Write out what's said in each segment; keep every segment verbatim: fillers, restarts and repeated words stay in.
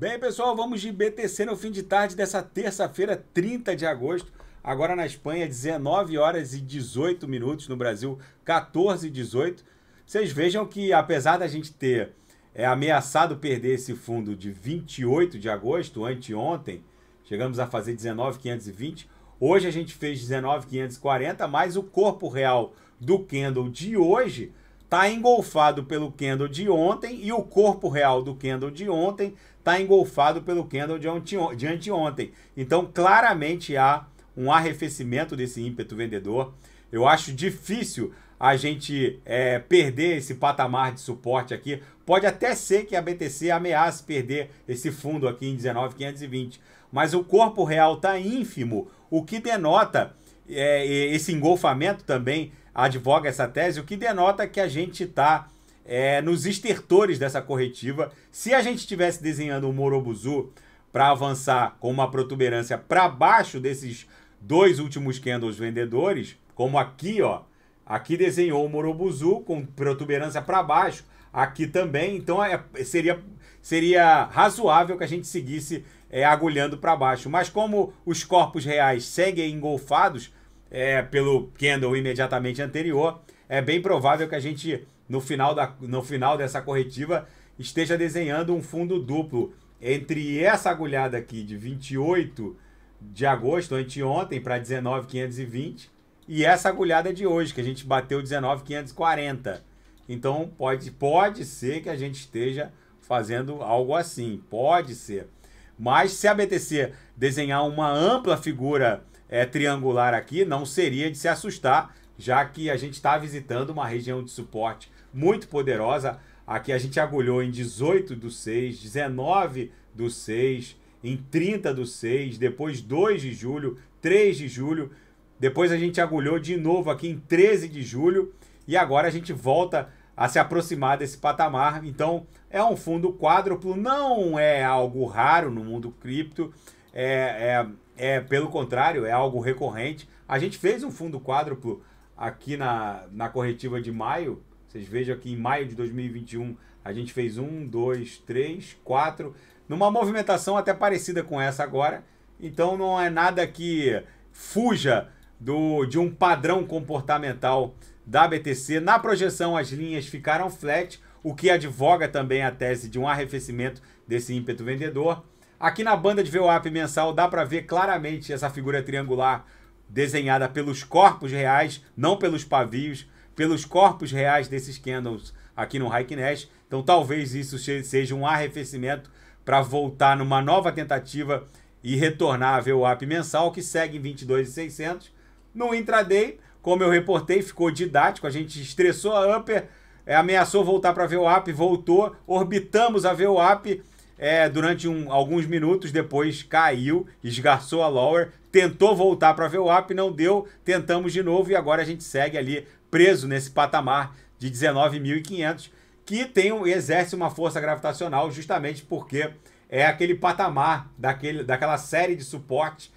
Bem, pessoal, vamos de B T C no fim de tarde dessa terça-feira, trinta de agosto. Agora na Espanha, dezenove horas e dezoito minutos. No Brasil, quatorze e dezoito. Vocês vejam que, apesar da gente ter é, ameaçado perder esse fundo de vinte e oito de agosto, anteontem, chegamos a fazer dezenove mil quinhentos e vinte. Hoje a gente fez dezenove mil quinhentos e quarenta, mas o corpo real do candle de hoje está engolfado pelo candle de ontem e o corpo real do candle de ontem está engolfado pelo candle de anteontem. Então, claramente há um arrefecimento desse ímpeto vendedor. Eu acho difícil a gente é, perder esse patamar de suporte aqui. Pode até ser que a B T C ameace perder esse fundo aqui em dezenove mil quinhentos e vinte, mas o corpo real está ínfimo, o que denota é, esse engolfamento também, advoga essa tese, o que denota que a gente está é, nos estertores dessa corretiva. Se a gente estivesse desenhando um Morobuzu para avançar com uma protuberância para baixo desses dois últimos candles vendedores, como aqui, ó, aqui desenhou o Morobuzu com protuberância para baixo, aqui também, então é, seria, seria razoável que a gente seguisse é, agulhando para baixo. Mas como os corpos reais seguem engolfados é, pelo candle imediatamente anterior, é bem provável que a gente, no final, da, no final dessa corretiva, esteja desenhando um fundo duplo entre essa agulhada aqui de vinte e oito de agosto, anteontem, para dezenove mil quinhentos e vinte, e essa agulhada de hoje, que a gente bateu dezenove mil quinhentos e quarenta. Então, pode, pode ser que a gente esteja fazendo algo assim, pode ser. Mas se a B T C desenhar uma ampla figura é, triangular aqui, não seria de se assustar, já que a gente está visitando uma região de suporte muito poderosa. Aqui a gente agulhou em dezoito do seis, dezenove do seis, em trinta do seis, depois dois de julho, três de julho. Depois a gente agulhou de novo aqui em treze de julho e agora a gente volta a se aproximar desse patamar. Então é um fundo quádruplo, não é algo raro no mundo cripto, é, é, é pelo contrário, é algo recorrente. A gente fez um fundo quádruplo aqui na, na corretiva de maio. Vocês vejam que em maio de dois mil e vinte e um a gente fez um, dois, três, quatro, numa movimentação até parecida com essa agora. Então não é nada que fuja do, de um padrão comportamental da B T C. Na projeção as linhas ficaram flat, o que advoga também a tese de um arrefecimento desse ímpeto vendedor. Aqui na banda de V WAP mensal dá para ver claramente essa figura triangular desenhada pelos corpos reais, não pelos pavios, pelos corpos reais desses candles aqui no Heikin Ashi. Então talvez isso seja um arrefecimento para voltar numa nova tentativa e retornar a V WAP mensal, que segue em vinte e dois mil e seiscentos. No intraday, como eu reportei, ficou didático, a gente estressou a upper, é, ameaçou voltar para a V WAP, voltou, orbitamos a V WAP é, durante um, alguns minutos, depois caiu, esgarçou a lower, tentou voltar para a V WAP, não deu, tentamos de novo e agora a gente segue ali preso nesse patamar de dezenove mil e quinhentos, que tem, exerce uma força gravitacional justamente porque é aquele patamar daquele, daquela série de suporte,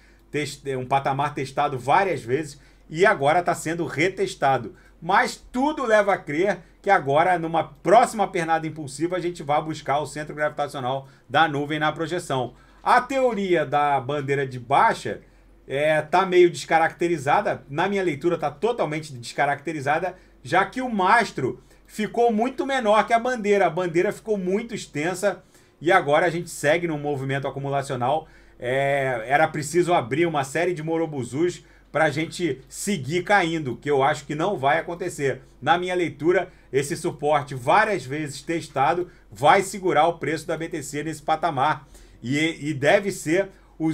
um patamar testado várias vezes e agora está sendo retestado. Mas tudo leva a crer que agora, numa próxima pernada impulsiva, a gente vai buscar o centro gravitacional da nuvem na projeção. A teoria da bandeira de baixa É, tá meio descaracterizada, na minha leitura tá totalmente descaracterizada, já que o mastro ficou muito menor que a bandeira, a bandeira ficou muito extensa e agora a gente segue num movimento acumulacional. É, era preciso abrir uma série de Morobuzus para a gente seguir caindo, que eu acho que não vai acontecer. Na minha leitura, esse suporte várias vezes testado vai segurar o preço da B T C nesse patamar e, e deve ser O,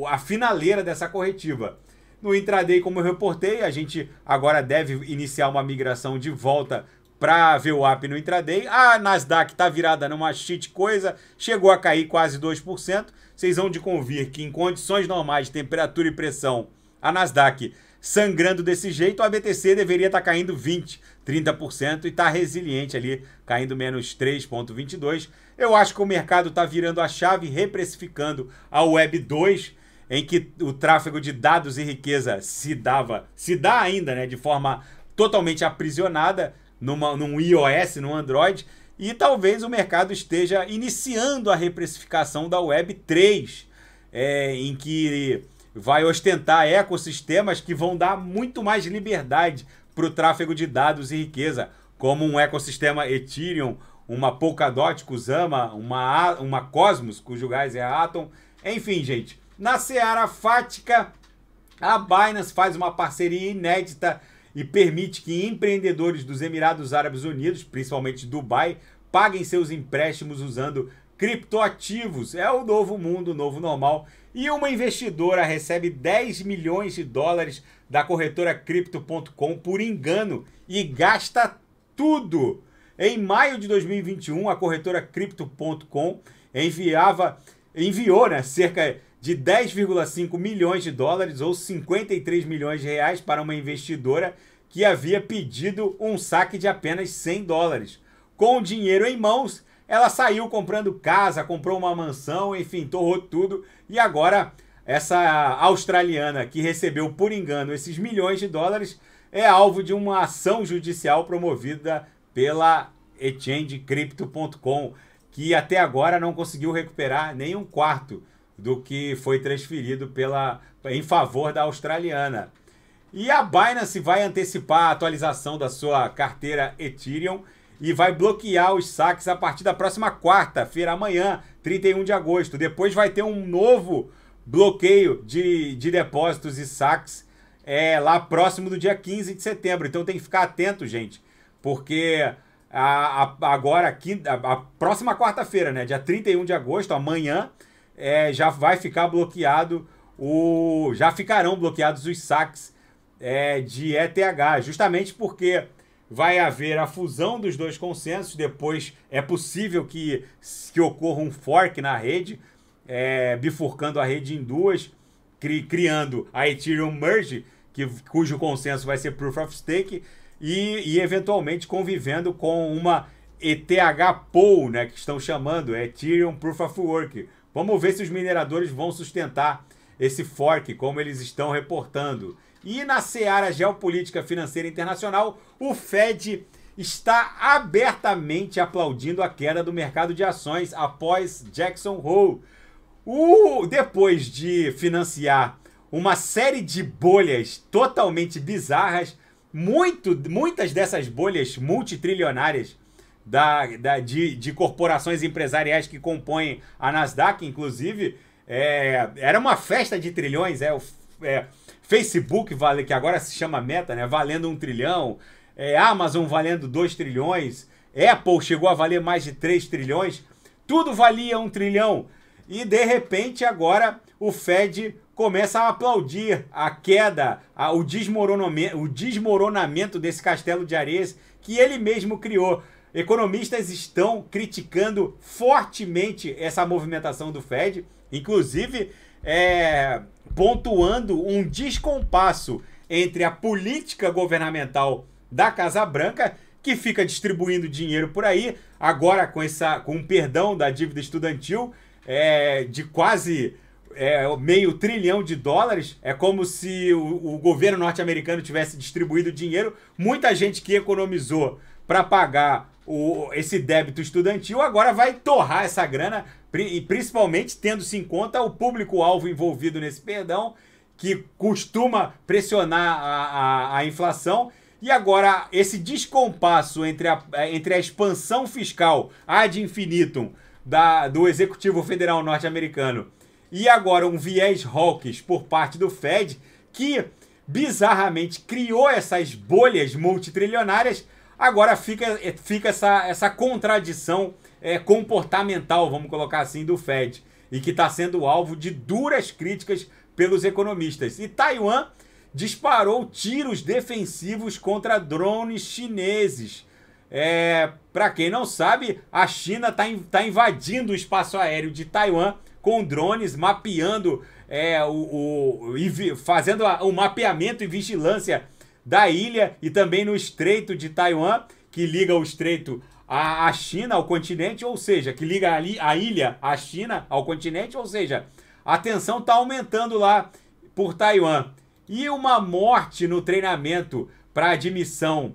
o, a finaleira dessa corretiva. No intraday, como eu reportei, a gente agora deve iniciar uma migração de volta para V WAP no intraday. A Nasdaq está virada numa shit coisa, chegou a cair quase dois por cento. Vocês vão de convir que em condições normais de temperatura e pressão, a Nasdaq sangrando desse jeito, a B T C deveria estar tá caindo vinte por cento, trinta por cento e está resiliente ali, caindo menos três vírgula vinte e dois por cento. Eu acho que o mercado está virando a chave, reprecificando a Web dois, em que o tráfego de dados e riqueza se dava, se dá ainda, né, de forma totalmente aprisionada numa, num iOS, num Android, e talvez o mercado esteja iniciando a reprecificação da Web três, é, em que vai ostentar ecossistemas que vão dar muito mais liberdade para o tráfego de dados e riqueza, como um ecossistema Ethereum, uma Polkadot, Kusama, uma, uma Cosmos, cujo gás é a Atom. Enfim, gente, na seara fática, a Binance faz uma parceria inédita e permite que empreendedores dos Emirados Árabes Unidos, principalmente Dubai, paguem seus empréstimos usando criptoativos. É o novo mundo, o novo normal. E uma investidora recebe dez milhões de dólares da corretora Crypto ponto com por engano e gasta tudo. Em maio de dois mil e vinte e um, a corretora Crypto ponto com enviava, enviou né, cerca de dez vírgula cinco milhões de dólares ou cinquenta e três milhões de reais para uma investidora que havia pedido um saque de apenas cem dólares. Com o dinheiro em mãos, ela saiu comprando casa, comprou uma mansão, enfim, torrou tudo. E agora essa australiana que recebeu por engano esses milhões de dólares é alvo de uma ação judicial promovida pela exchange Crypto ponto com, que até agora não conseguiu recuperar nem um quarto do que foi transferido pela, em favor da australiana. E a Binance vai antecipar a atualização da sua carteira Ethereum e vai bloquear os saques a partir da próxima quarta-feira, amanhã, trinta e um de agosto. Depois vai ter um novo bloqueio de, de depósitos e saques é, lá próximo do dia quinze de setembro. Então tem que ficar atento, gente, porque a, a, agora, a, quinta, a, a próxima quarta-feira, né, dia trinta e um de agosto, amanhã, É, já vai ficar bloqueado, o, já ficarão bloqueados os saques é, de E T H, justamente porque vai haver a fusão dos dois consensos, depois é possível que, que ocorra um fork na rede, é, bifurcando a rede em duas, cri, criando a Ethereum Merge, que, cujo consenso vai ser Proof of Stake, e, e eventualmente convivendo com uma E T H Pool, né, que estão chamando, Ethereum Proof of Work. Vamos ver se os mineradores vão sustentar esse fork, como eles estão reportando. E na seara geopolítica financeira internacional, o Fed está abertamente aplaudindo a queda do mercado de ações após Jackson Hole. Uh, depois de financiar uma série de bolhas totalmente bizarras, muito, muitas dessas bolhas multitrilionárias, Da, da, de, de corporações empresariais que compõem a Nasdaq, inclusive, é, era uma festa de trilhões, é o é, Facebook, vale, que agora se chama Meta, né, valendo um trilhão, é, Amazon valendo dois trilhões, Apple chegou a valer mais de três trilhões, tudo valia um trilhão. E, de repente, agora o Fed começa a aplaudir a queda, a, o, desmoronamento, o desmoronamento desse castelo de areias que ele mesmo criou. Economistas estão criticando fortemente essa movimentação do Fed, inclusive é, pontuando um descompasso entre a política governamental da Casa Branca, que fica distribuindo dinheiro por aí, agora com, essa, com um perdão da dívida estudantil é, de quase é, meio trilhão de dólares. É como se o, o governo norte-americano tivesse distribuído dinheiro. Muita gente que economizou para pagar O, esse débito estudantil agora vai torrar essa grana, e principalmente tendo-se em conta o público-alvo envolvido nesse perdão, que costuma pressionar a, a, a inflação. E agora esse descompasso entre a, entre a expansão fiscal ad infinitum da, do Executivo Federal norte-americano e agora um viés hawkish por parte do Fed, que bizarramente criou essas bolhas multitrilionárias. Agora fica, fica essa, essa contradição é, comportamental, vamos colocar assim, do Fed, e que está sendo alvo de duras críticas pelos economistas. E Taiwan disparou tiros defensivos contra drones chineses. É, para quem não sabe, a China está tá invadindo o espaço aéreo de Taiwan com drones, mapeando, é, o, o, e fazendo a, o mapeamento e vigilância da ilha e também no Estreito de Taiwan, que liga o Estreito à China, ao continente, ou seja, que liga a ilha à China, ao continente, ou seja, a tensão está aumentando lá por Taiwan. E uma morte no treinamento para admissão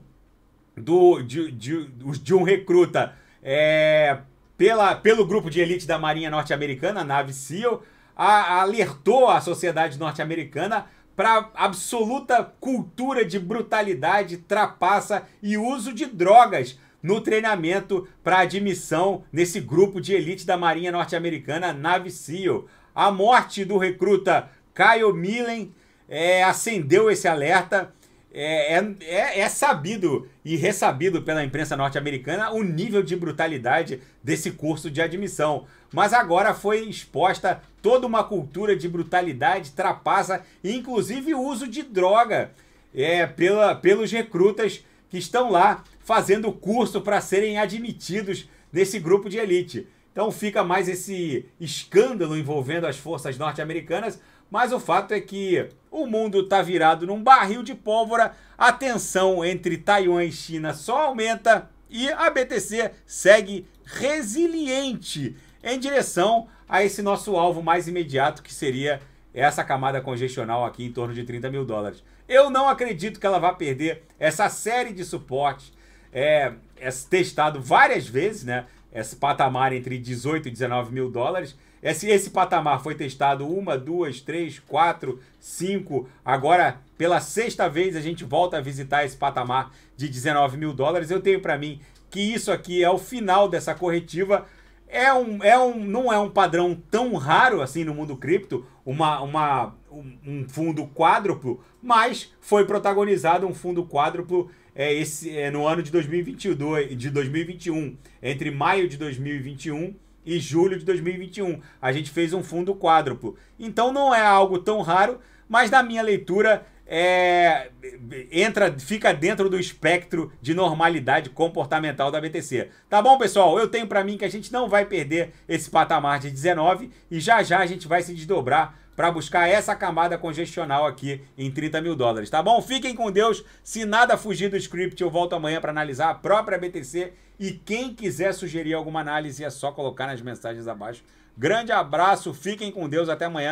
do, de, de, de um recruta é, pela, pelo grupo de elite da Marinha Norte-Americana, a Navy SEAL, a, alertou a sociedade norte-americana para absoluta cultura de brutalidade, trapaça e uso de drogas no treinamento para admissão nesse grupo de elite da Marinha Norte-Americana, Navy SEAL. A morte do recruta Kyle Millen é, acendeu esse alerta. É, é, é sabido e ressabido pela imprensa norte-americana o nível de brutalidade desse curso de admissão. Mas agora foi exposta toda uma cultura de brutalidade, trapaça e inclusive o uso de droga é, pela, pelos recrutas que estão lá fazendo o curso para serem admitidos nesse grupo de elite. Então fica mais esse escândalo envolvendo as forças norte-americanas, mas o fato é que o mundo está virado num barril de pólvora, a tensão entre Taiwan e China só aumenta e a B T C segue resiliente em direção a esse nosso alvo mais imediato, que seria essa camada congestional aqui em torno de trinta mil dólares. Eu não acredito que ela vá perder essa série de suportes, é, é testado várias vezes, né? Esse patamar entre dezoito e dezenove mil dólares. Esse, esse patamar foi testado uma, duas, três, quatro, cinco. Agora, pela sexta vez, a gente volta a visitar esse patamar de dezenove mil dólares. Eu tenho para mim que isso aqui é o final dessa corretiva. É um, é um, não é um padrão tão raro assim no mundo cripto, uma, uma, um fundo quádruplo, mas foi protagonizado um fundo quádruplo é, esse, é, no ano de, dois mil e vinte e dois, de dois mil e vinte e um, entre maio de dois mil e vinte e um e julho de dois mil e vinte e um, a gente fez um fundo quádruplo. Então não é algo tão raro, mas na minha leitura é, entra, fica dentro do espectro de normalidade comportamental da B T C. Tá bom, pessoal? Eu tenho para mim que a gente não vai perder esse patamar de dezenove e já já a gente vai se desdobrar para buscar essa camada congestional aqui em trinta mil dólares, tá bom? Fiquem com Deus. Se nada fugir do script, eu volto amanhã para analisar a própria B T C. E quem quiser sugerir alguma análise, é só colocar nas mensagens abaixo. Grande abraço, fiquem com Deus, até amanhã.